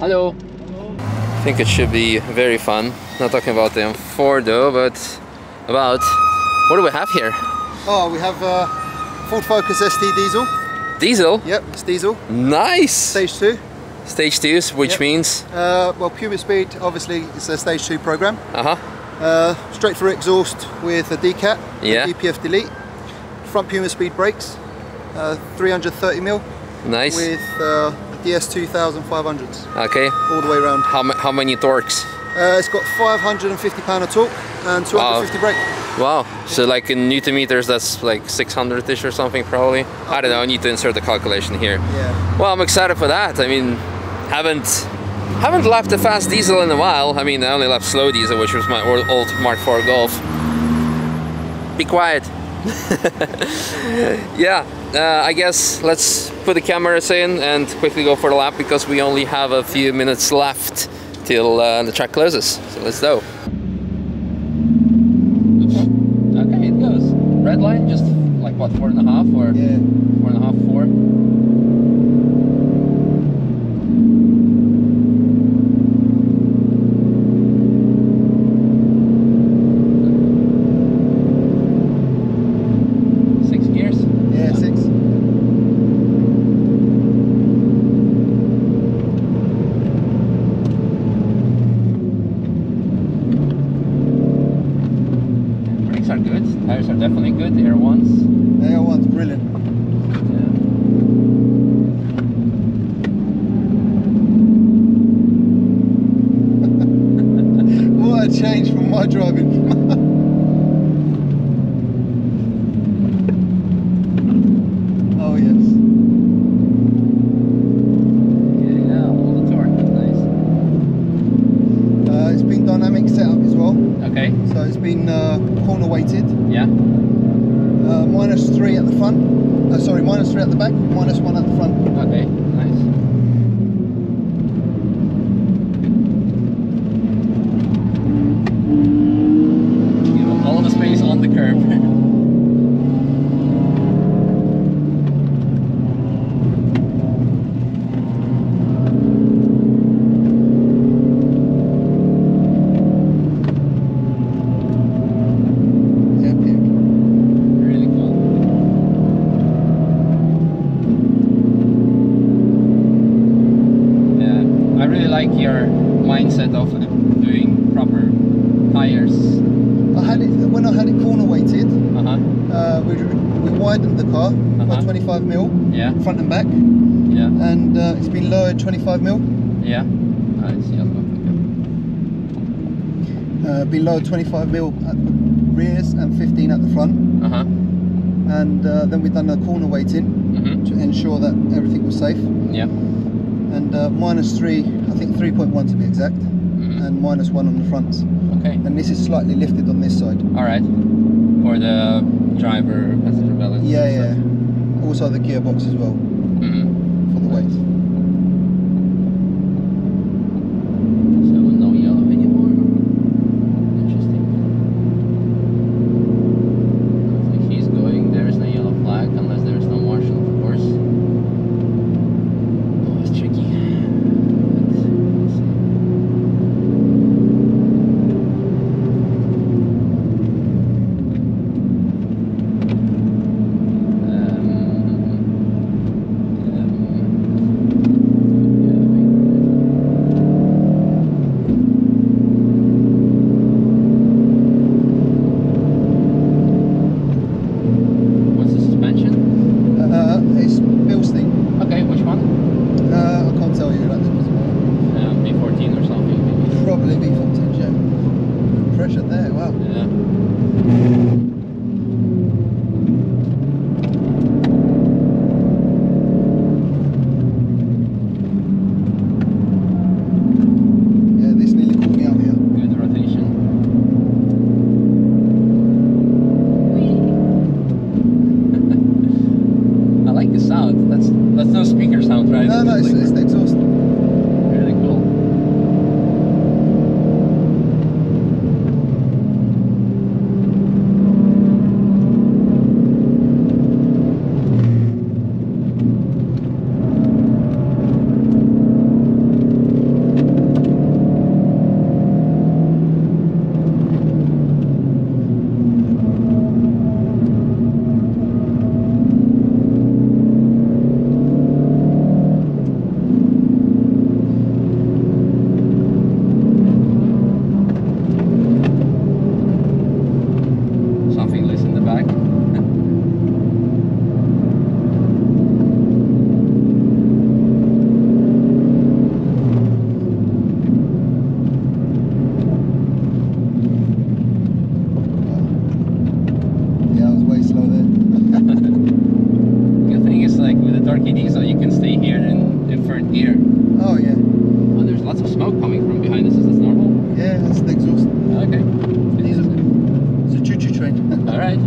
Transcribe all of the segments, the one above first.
Hello. Hello. I think it should be very fun. Not talking about the M4 though, but about... What do we have here? Oh, we have Ford Focus ST diesel. Diesel? Yep, it's diesel. Nice! Stage 2. Stage 2, which means? Well, Puma Speed, obviously, it's a stage 2 program. Straight through exhaust with a DCAT, a DPF delete. Front Puma Speed brakes, 330mm. Nice. With DS 2500s. Okay. All the way around. How many torques? It's got 550 pound of torque and 250 brake. Wow. So like in newton meters, that's like 600-ish or something probably. I don't know, I need to insert the calculation here. Yeah. Well, I'm excited for that. I mean, haven't lapped a fast diesel in a while. I mean, I only lapped slow diesel, which was my old Mark IV Golf. Be quiet. I guess let's put the cameras in and quickly go for a lap because we only have a few minutes left till the track closes. So let's go. Okay, it goes. Red line, just like what, 4.5 or 4.5, 4. Tires are definitely good, the Air Ones. The Air Ones, brilliant. Yeah. What a change from my driving. Oh yes. Getting out all the torque, nice. It's been dynamic setup as well. Okay. So it's been corner weighted. Yeah. -3 at the front. Sorry, -3 at the back. -1 at the front. Okay. Nice. Give up all the space on the curb. Mindset of doing proper tires. When I had it corner weighted, we widened the car by 25mm front and back, and it's been lowered 25mm. Yeah, I see. Been lowered 25mm at the rears and 15 at the front, and then we've done a corner weighting to ensure that everything was safe. Yeah. And -3, I think 3.1 to be exact, and -1 on the fronts. Okay. And this is slightly lifted on this side. All right. For the driver passenger balance. Yeah, yeah. Stuff. Also the gearbox as well for the weight. So no yellow anymore. Interesting. So he's going. There is no yellow flag unless there is no marshal, of course. All right.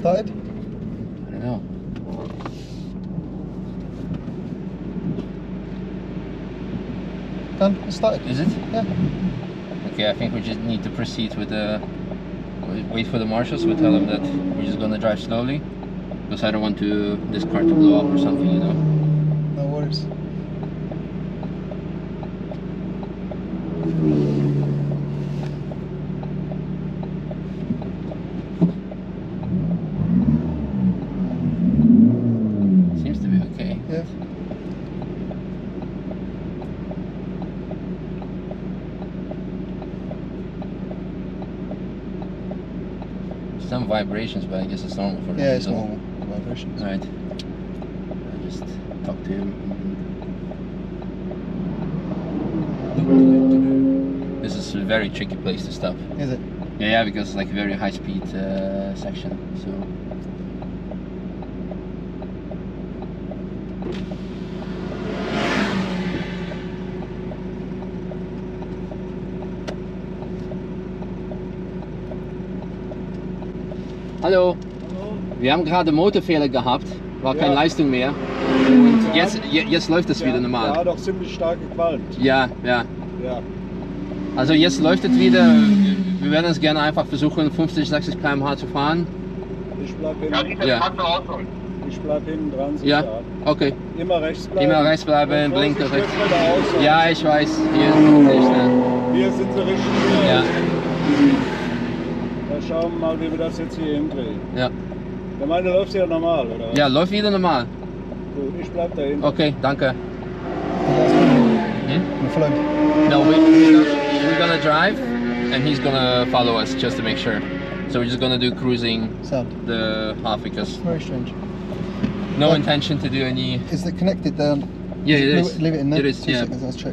Started? I don't know. Done. It's started. Is it? Yeah. Okay, I think we just need to proceed with the... Wait for the marshals. We tell them that we're just gonna drive slowly, because I don't want to this car to blow up or something, you know. No worries. Some vibrations, but I guess it's normal for the Yeah, it's normal vibrations. Alright. I just talk to him. This is a very tricky place to stop. Is it? Yeah, because it's like a very high speed section. So hallo. Hallo, wir haben gerade Motorfehler gehabt, war keine Leistung mehr und jetzt läuft es wieder normal. Ja, doch ziemlich stark gequalmt. Ja. Also jetzt läuft es wieder, wir werden es gerne einfach versuchen 50, 60 km/h zu fahren. Ich bleib hinten. Ich bleib hinten dran. Ja, okay. Immer rechts bleiben. Immer rechts bleiben, blinkt rechts. Ja, ich weiß, hier sind sie schnell. Hier sind sie richtig schnell. Ja. Schauen wir mal, wie wir das jetzt hier hinkriegen. Ja. Ich meine, läuft ja normal, oder? Ja, läuft wieder normal. Gut, ich bleib da hinten. Okay, danke. Hmm? No, we're gonna drive and he's gonna follow us just to make sure. So we're just gonna do cruising the half because... Very strange. No intention to do any... Is it connected then? Yeah, it is. Leave it in there? It is, yeah. 2 seconds, let's check.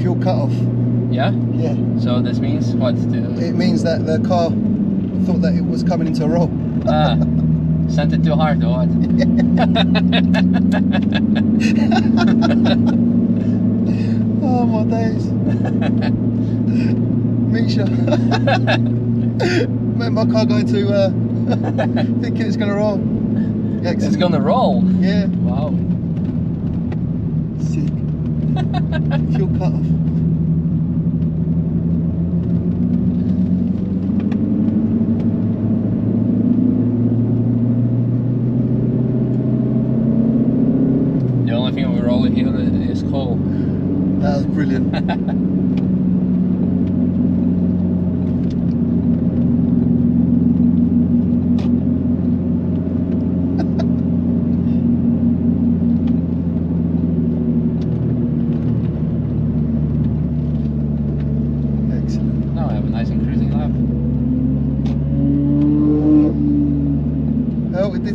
Fuel cut off. Yeah? Yeah. So this means what? It means that the car thought that it was coming into a roll. Ah. Sent it too hard or what? Oh my days. Misha. Man, my car going to think it's going to roll. Excellent. It's going to roll? Yeah. Wow. Fuel cut off. The only thing we're rolling here is coal. was brilliant.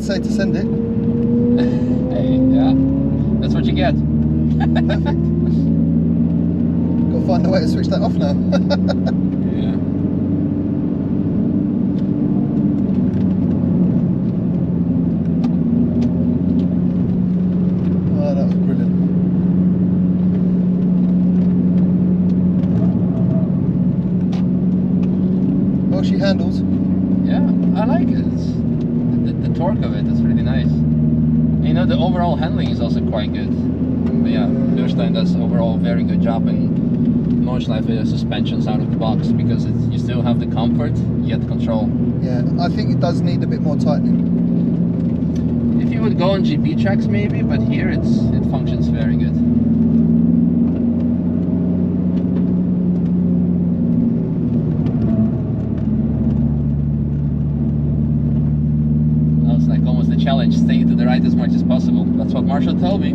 Say to send it. Hey, yeah, that's what you get. Perfect. Gotta find a way to switch that off now. Yeah. Oh, that was brilliant. Well, she handles. Yeah, I like it. The torque of it is really nice. You know, the overall handling is also quite good. But yeah, Bilstein does overall very good job in launch life with the suspensions out of the box, because it's, you still have the comfort yet control. Yeah, I think it does need a bit more tightening. If you would go on GB tracks maybe, but here it functions very good. Challenge, stay to the right as much as possible. That's what Marshall told me.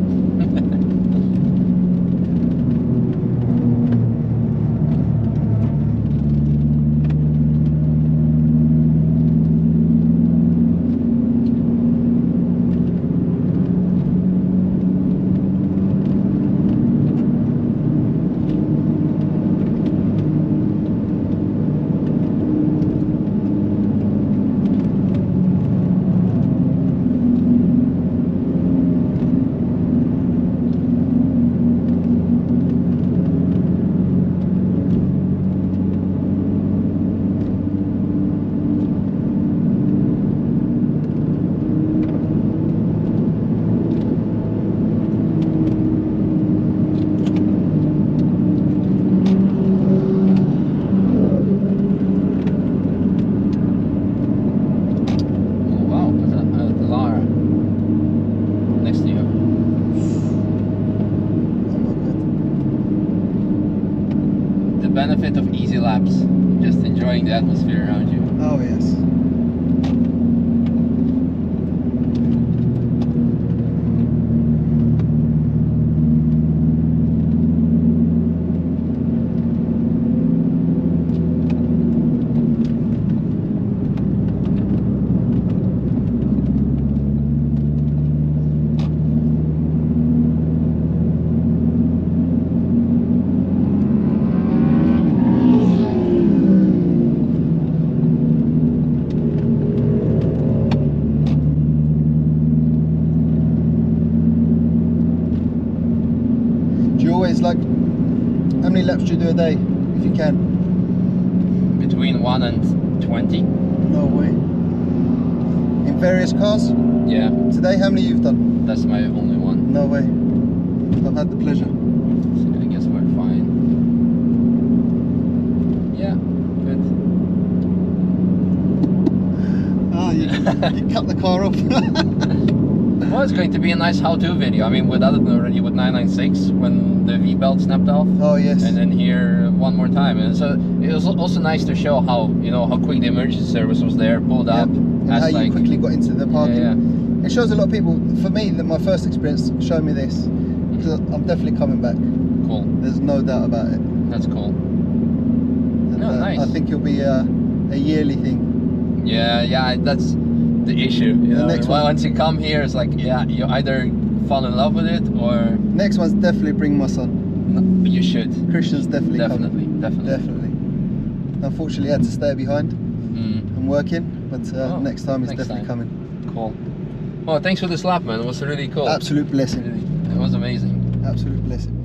Benefit of easy laps, just enjoying the atmosphere around you. Oh yes. Like, how many laps do you do a day if you can? Between 1 and 20. No way. In various cars? Yeah. Today, how many you've done? That's my only one. No way. I've had the pleasure. So I guess we're fine. Yeah, good. Ah, you cut the car off. Well, it's going to be a nice how-to video. I mean, we did it already with 996 when the V-belt snapped off. Oh yes. And then here one more time. And so it was also nice to show how, you know, how quick the emergency service was there, pulled up, and how you quickly got into the parking. Yeah, yeah. It shows a lot of people. For me, my first experience showed me this, because I'm definitely coming back. Cool. There's no doubt about it. That's cool. And, no, nice. I think it'll be a yearly thing. Yeah, yeah. That's the issue, you know? Once you come here, it's like, yeah, you either fall in love with it or next one's definitely bring my son. No, you should. Christian's definitely. Unfortunately, I had to stay behind and working, but next time he's definitely coming. Cool. Well, thanks for this lap, man. It was really cool. Absolute blessing. It was amazing. Absolute blessing.